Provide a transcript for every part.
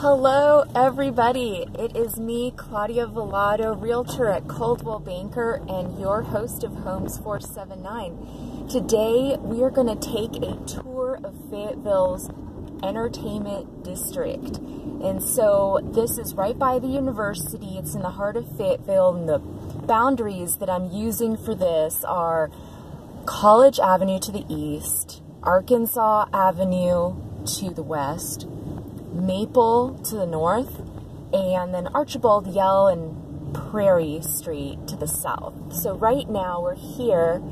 Hello everybody, it is me, Claudia Velado, realtor at Coldwell Banker and your host of Homes 479. Today we are going to take a tour of Fayetteville's entertainment district. And so this is right by the university, it's in the heart of Fayetteville, and the boundaries that I'm using for this are College Avenue to the east, Arkansas Avenue to the west, Maple to the north, and then Archibald Yell and Prairie Street to the south. So right now we're here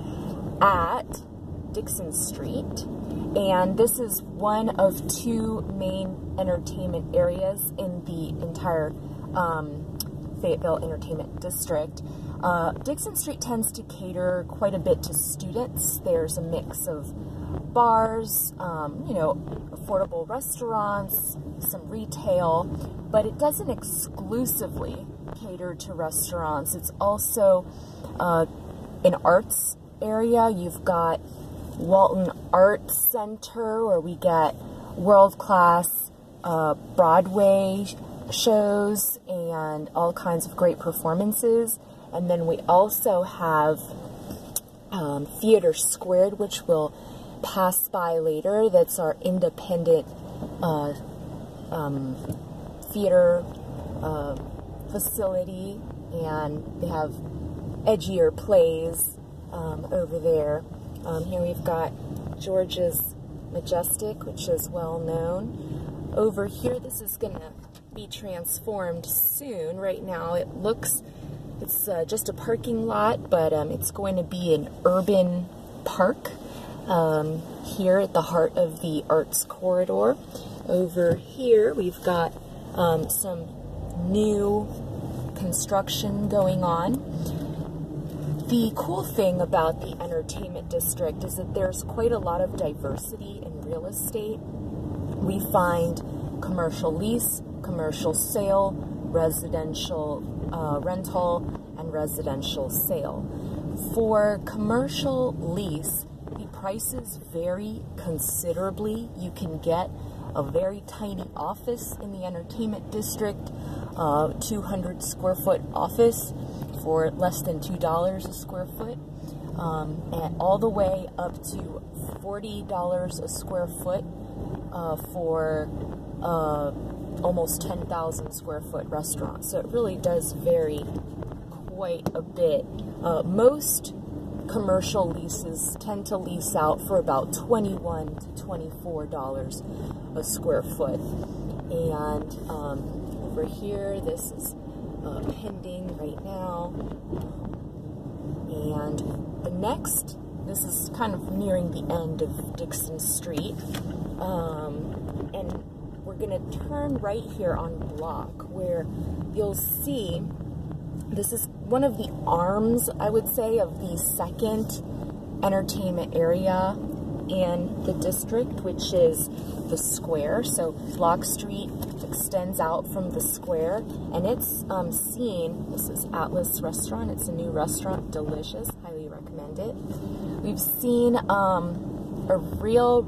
at Dickson Street, and this is one of two main entertainment areas in the entire Fayetteville Entertainment District. Dickson Street tends to cater quite a bit to students. There's a mix of bars, you know, affordable restaurants, some retail, but it doesn't exclusively cater to restaurants. It's also an arts area. You've got Walton Arts Center, where we get world-class Broadway shows and all kinds of great performances. And then we also have Theatre Squared, which will pass by later. That's our independent theater facility, and they have edgier plays over there. Here we've got George's Majestic, which is well known. Over here, this is going to be transformed soon. Right now, it looks, it's just a parking lot, but it's going to be an urban park. Here at the heart of the arts corridor. Over here we've got some new construction going on. The cool thing about the entertainment district is that there's quite a lot of diversity in real estate. We find commercial lease, commercial sale, residential rental, and residential sale. For commercial lease, prices vary considerably. You can get a very tiny office in the entertainment district, 200 square foot office for less than $2 a square foot, and all the way up to $40 a square foot for almost 10,000 square foot restaurant. So it really does vary quite a bit. Most commercial leases tend to lease out for about $21 to $24 a square foot. And over here, this is pending right now. And the next, this is kind of nearing the end of Dickson Street. And we're going to turn right here on Block, where you'll see this is one of the arms, I would say, of the second entertainment area in the district, which is the Square. So Block Street extends out from the Square, and it's seen, this is Atlas Restaurant, it's a new restaurant, delicious, highly recommend it. We've seen a real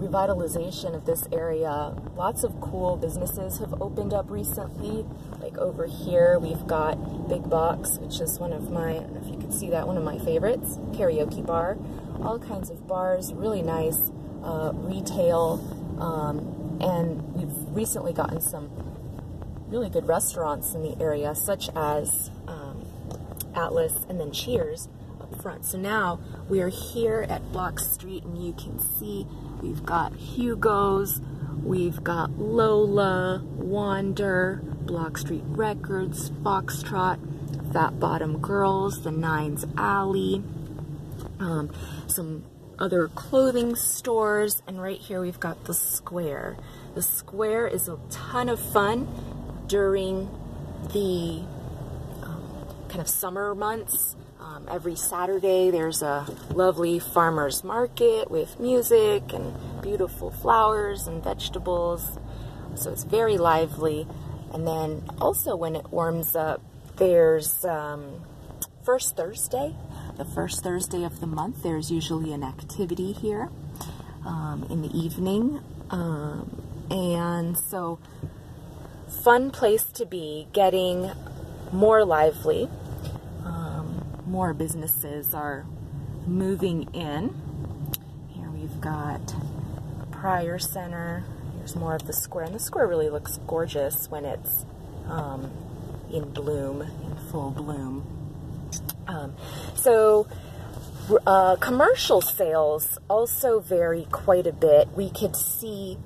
revitalization of this area. Lots of cool businesses have opened up recently. Like over here, we've got Big Box, which is one of my, I don't know if you can see that, one of my favorites, karaoke bar. All kinds of bars, really nice retail, and we've recently gotten some really good restaurants in the area, such as Atlas and then Cheers up front. So now we are here at Block Street, and you can see we've got Hugo's, we've got Lola, Wander, Block Street Records, Foxtrot, Fat Bottom Girls, The Nines Alley, some other clothing stores, and right here we've got the Square. The Square is a ton of fun during the kind of summer months. Every Saturday there's a lovely farmer's market with music and beautiful flowers and vegetables, so it's very lively. And then also when it warms up, there's First Thursday. The first Thursday of the month, there's usually an activity here in the evening. And so fun place to be, getting more lively. More businesses are moving in. Here we've got Prior Center. Here's more of the square, and the square really looks gorgeous when it's in bloom, in full bloom. So commercial sales also vary quite a bit. We could see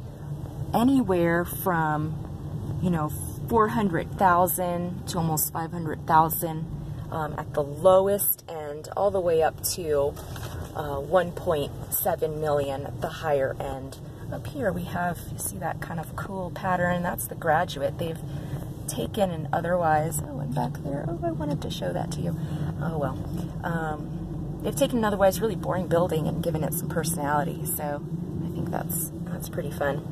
anywhere from, you know, 400,000 to almost 500,000 at the lowest end, all the way up to 1.7 million at the higher end. Up here we have, you see that kind of cool pattern, that's the Graduate. They've taken and otherwise, oh, and back there, oh, I wanted to show that to you. Oh, well. They've taken an otherwise really boring building and given it some personality, so I think that's pretty fun.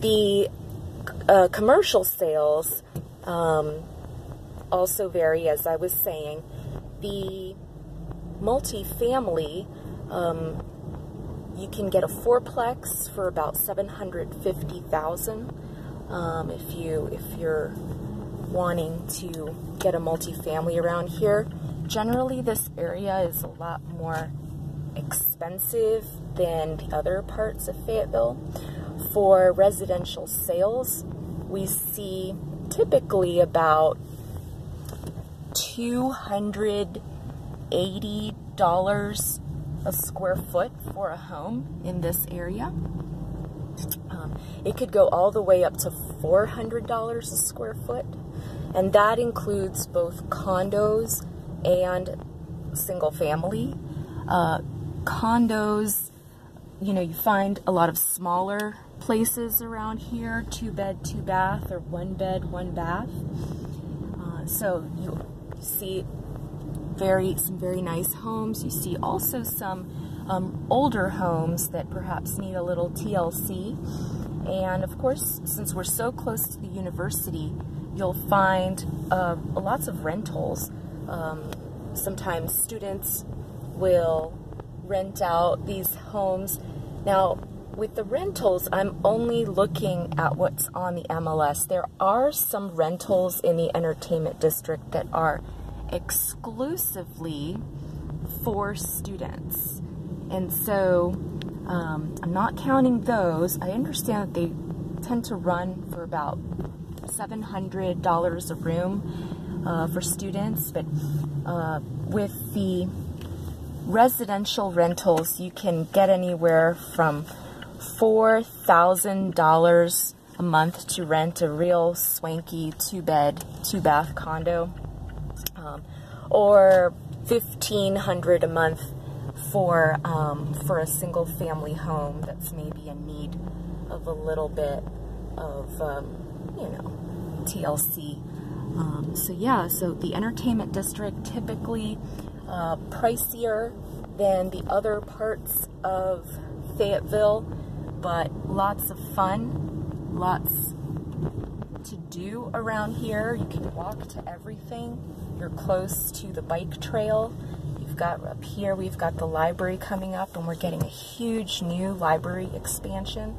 The commercial sales also vary, as I was saying. The multifamily, you can get a fourplex for about $750,000 if you're wanting to get a multifamily around here. Generally, this area is a lot more expensive than the other parts of Fayetteville. For residential sales, we see typically about $280 a square foot for a home in this area. It could go all the way up to $400 a square foot, and that includes both condos and single family. Condos, you know, you find a lot of smaller places around here, 2 bed, 2 bath, or 1 bed, 1 bath. So you see some very nice homes. You see also some older homes that perhaps need a little TLC. And of course, since we're so close to the university, you'll find lots of rentals. Sometimes students will rent out these homes. Now, with the rentals, I'm only looking at what's on the MLS. There are some rentals in the entertainment district that are exclusively for students. And so I'm not counting those. I understand that they tend to run for about $700 a room for students, but with the residential rentals, you can get anywhere from $4,000 a month to rent a real swanky 2-bed, 2-bath condo, or $1,500 a month for a single-family home that's maybe in need of a little bit of you know, TLC. So yeah, so the entertainment district typically pricier than the other parts of Fayetteville, but lots of fun, lots to do around here. You can walk to everything. You're close to the bike trail. You've got up here, we've got the library coming up, and we're getting a huge new library expansion.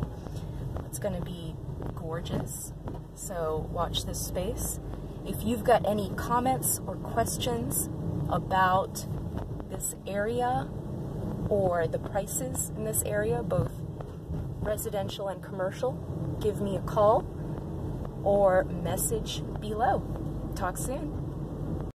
It's going to be gorgeous, so watch this space. If you've got any comments or questions about this area or the prices in this area, both residential and commercial, give me a call or message below. Talk soon.